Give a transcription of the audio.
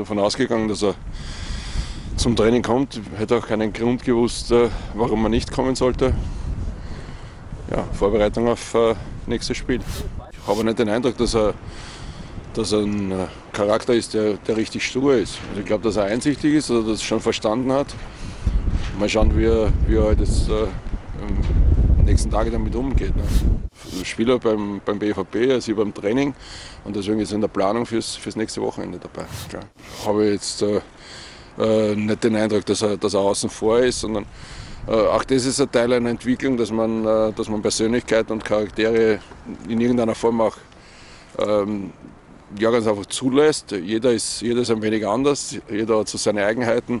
davon ausgegangen, dass er zum Training kommt. Hätte auch keinen Grund gewusst, warum er nicht kommen sollte. Ja, Vorbereitung auf nächstes Spiel. Ich habe nicht den Eindruck, dass er ein Charakter ist, der richtig stur ist. Also ich glaube, dass er einsichtig ist oder das schon verstanden hat. Mal schauen, wie er halt jetzt am nächsten Tag damit umgeht. Ne? Also Spieler beim BVB, also beim Training, und deswegen ist er in der Planung fürs nächste Wochenende dabei. Klar. Habe jetzt nicht den Eindruck, dass er außen vor ist, sondern auch das ist ein Teil einer Entwicklung, dass man Persönlichkeit und Charaktere in irgendeiner Form auch ganz einfach zulässt. Jeder ist ein wenig anders, jeder hat so seine Eigenheiten.